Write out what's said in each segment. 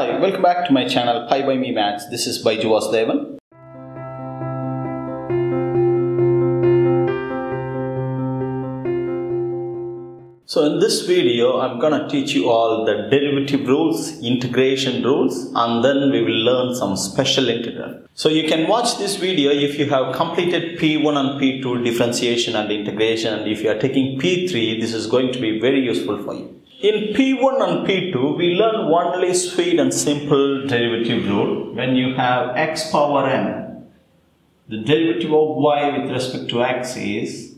Hi, welcome back to my channel Pi by Me Maths. This is Baiju Vasudevan. So in this video, I'm gonna teach you all the derivative rules, integration rules, and then we will learn some special integral. So you can watch this video if you have completed P1 and P2 differentiation and integration, and if you are taking P3, this is going to be very useful for you. In P1 and P2, we learn only sweet and simple derivative rule. When you have x power n, the derivative of y with respect to x is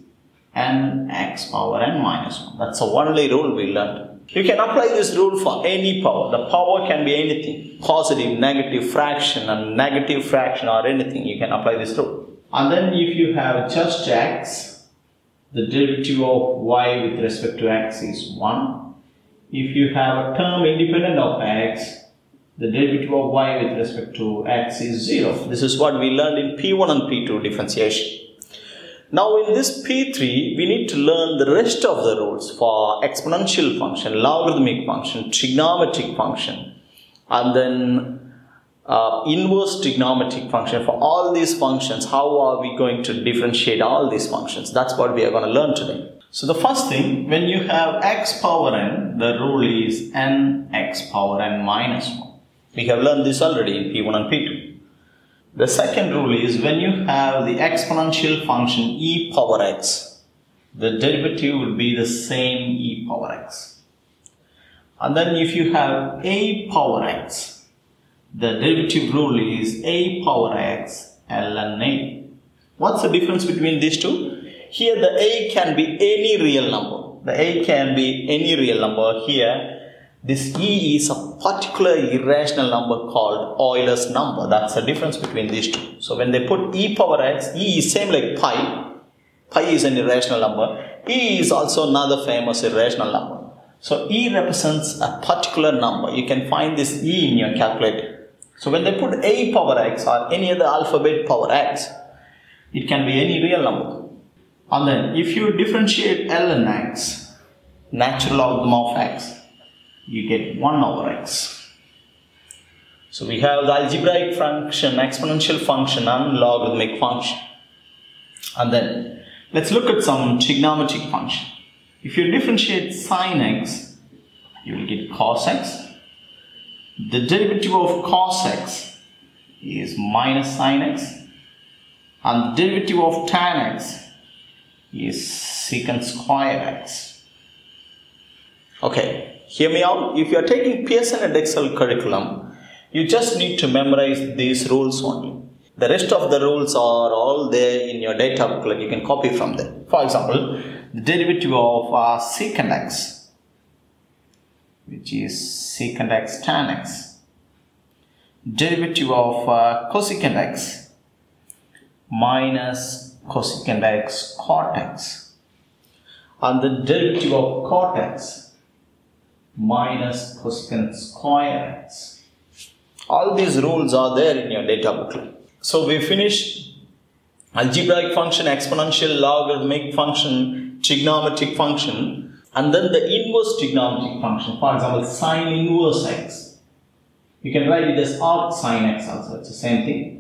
n x power n minus 1. That's the only rule we learned. You can apply this rule for any power. The power can be anything. Positive, negative, fraction and negative fraction or anything. You can apply this rule. And then if you have just x, the derivative of y with respect to x is 1. If you have a term independent of x, the derivative of y with respect to x is 0. This is what we learned in P1 and P2 differentiation. Now in this P3, we need to learn the rest of the rules for exponential function, logarithmic function, trigonometric function, and then inverse trigonometric function. For all these functions, how are we going to differentiate all these functions? That's what we are going to learn today. So the first thing, when you have x power n, the rule is n x power n minus 1. We have learned this already in P1 and P2. The second rule is when you have the exponential function e power x, the derivative will be the same e power x. And then if you have a power x, the derivative rule is a power x ln a. What's the difference between these two? Here the a can be any real number. The a can be any real number. Here this e is a particular irrational number called Euler's number. That's the difference between these two. So when they put e power x, e is same like pi. Pi is an irrational number. E is also another famous irrational number. So e represents a particular number. You can find this e in your calculator. So when they put a power x or any other alphabet power x, it can be any real number. And then if you differentiate ln x, natural logarithm of x, you get 1 over x. So we have the algebraic function, exponential function and logarithmic function. And then let's look at some trigonometric function. If you differentiate sin x, you will get cos x. The derivative of cos x is minus sin x. And the derivative of tan x is secant square x. Okay. Hear me out. If you are taking Pearson and Excel curriculum, you just need to memorize these rules only. The rest of the rules are all there in your data booklet. You can copy from there. For example, the derivative of secant x, which is secant x tan x. Derivative of cosecant x, minus cosecant x cot x. And the derivative of cot x, minus cosecant square x. All these rules are there in your data booklet. So we finished algebraic function, exponential, logarithmic function, trigonometric function, and then the inverse trigonometric function. For example, sine inverse x. You can write it as arc sine x also. It's the same thing.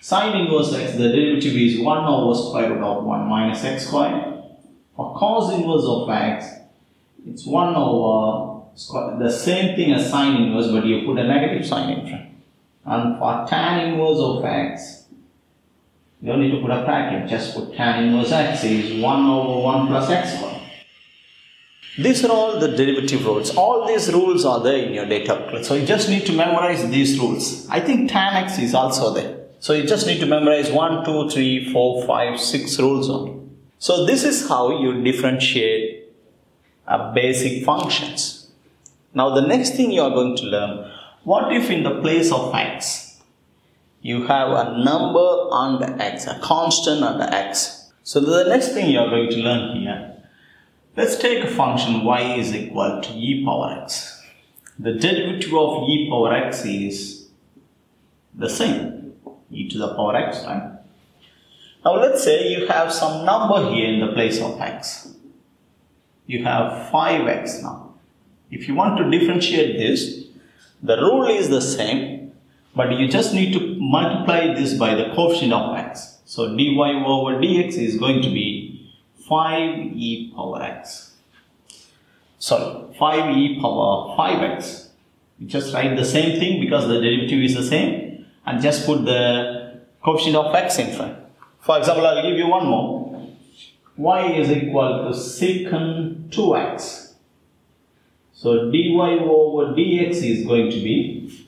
Sine inverse x, the derivative is 1 over square root of 1 minus x square. For cos inverse of x, it's 1 over square, the same thing as sine inverse, but you put a negative sign in front. And for tan inverse of x, you don't need to put a bracket, just put tan inverse x is 1 over 1 plus x square. These are all the derivative rules. All these rules are there in your data booklet. So you just need to memorize these rules. I think tan x is also there. So you just need to memorize 1, 2, 3, 4, 5, 6 rules only. So this is how you differentiate basic functions. Now the next thing you are going to learn, what if in the place of x, you have a number under x, a constant under x. So the next thing you are going to learn here, let's take a function y is equal to e power x. The derivative of e power x is the same, e to the power x, right? Now let's say you have some number here in the place of x. You have 5x now. If you want to differentiate this, The rule is the same, but you just need to multiply this by the coefficient of x. So dy over dx is going to be 5e power x. Sorry, 5e power 5x. You just write the same thing because the derivative is the same, and just put the coefficient of x in front. For example, I'll give you one more. Y is equal to secant 2x. So dy over dx is going to be,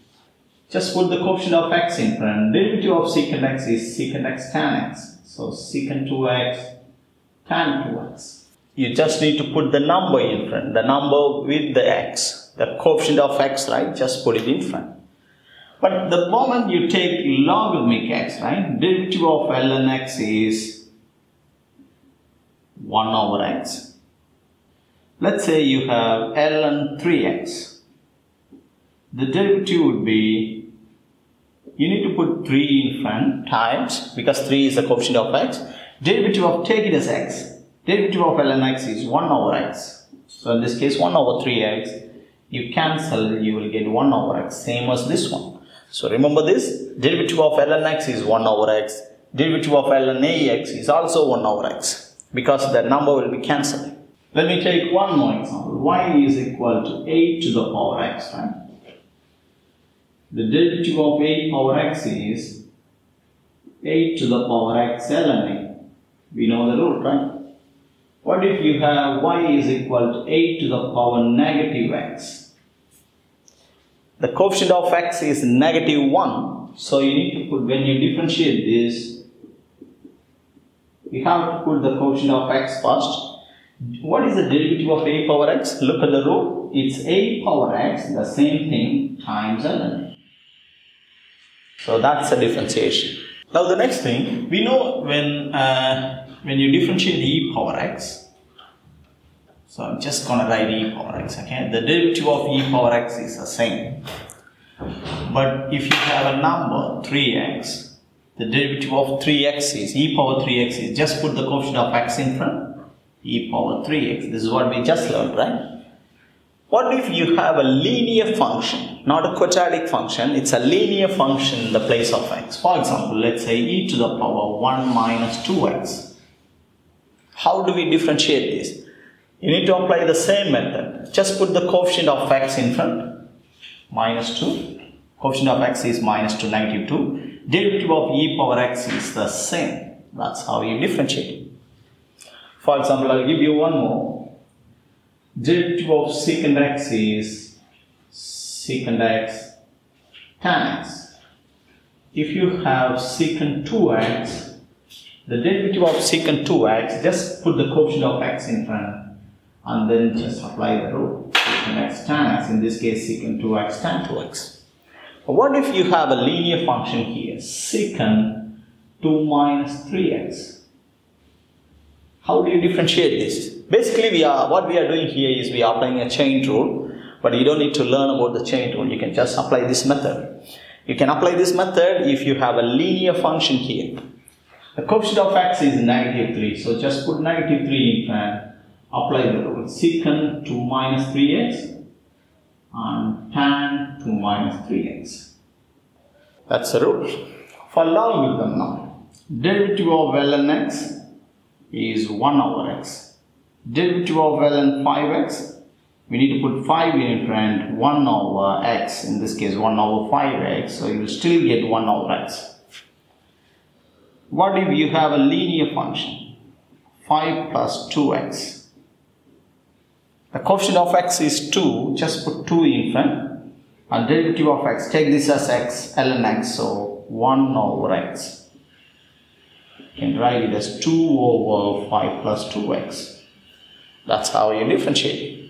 just put the coefficient of x in front. Derivative of secant x is secant x tan x. So secant 2x tan 2x. You just need to put the number in front. The number with the x. The coefficient of x, right? Just put it in front. But the moment you take logarithmic x, right? Derivative of ln x is 1 over x. Let's say you have ln 3x. The derivative would be, you need to put 3 in front, times, because 3 is the coefficient of x. Derivative of, take it as x. Derivative of ln x is 1 over x. So in this case 1 over 3x. You cancel, you will get 1 over x. Same as this one. So remember this. Derivative of ln x is 1 over x. Derivative of ln ax is also 1 over x. Because the number will be cancelled. Let me take one more example. Y is equal to 8 to the power x, right? The derivative of 8 power x is 8 to the power x ln a. We know the rule, right? What if you have y is equal to 8 to the power negative x? The coefficient of x is negative 1. So you need to put, when you differentiate this, you have to put the coefficient of x first. What is the derivative of a power x? Look at the rule. It's a power x, the same thing, times ln. So that's the differentiation. Now the next thing, we know when you differentiate e power x. So I'm just going to write e power x, okay? The derivative of e power x is the same. But if you have a number 3x, the derivative of 3x is e power 3x is, just put the coefficient of x in front. E power 3x. This is what we just learned, right? What if you have a linear function, not a quadratic function, it's a linear function in the place of x. For example, let's say e to the power 1 minus 2x. How do we differentiate this? You need to apply the same method. Just put the coefficient of x in front. Minus 2. Coefficient of x is minus 2, negative 2. Derivative of e power x is the same. That's how you differentiate it. For example, I'll give you one more. Derivative of secant x is secant x tan x. If you have secant 2x, the derivative of secant 2x, just put the coefficient of x in front and then just apply the rule. Secant x tan x, in this case secant 2x tan 2x. But what if you have a linear function here, secant 2 minus 3x? How do you differentiate this? Basically, what we are doing here is we are applying a chain rule, but you don't need to learn about the chain rule. You can just apply this method. You can apply this method if you have a linear function here. The coefficient of x is negative 3, so just put negative 3 in front, apply the rule. Secant 2 minus 3x and tan 2 minus 3x. That's the rule. For logarithm now, derivative of ln x is 1 over x. Derivative of ln 5x, we need to put 5 in front, 1 over x, in this case 1 over 5x, so you will still get 1 over x. What if you have a linear function, 5 plus 2x. The coefficient of x is 2, just put 2 in front, and derivative of x, take this as x, ln x, so 1 over x. You can write it as 2 over 5 plus 2x. That's how you differentiate it.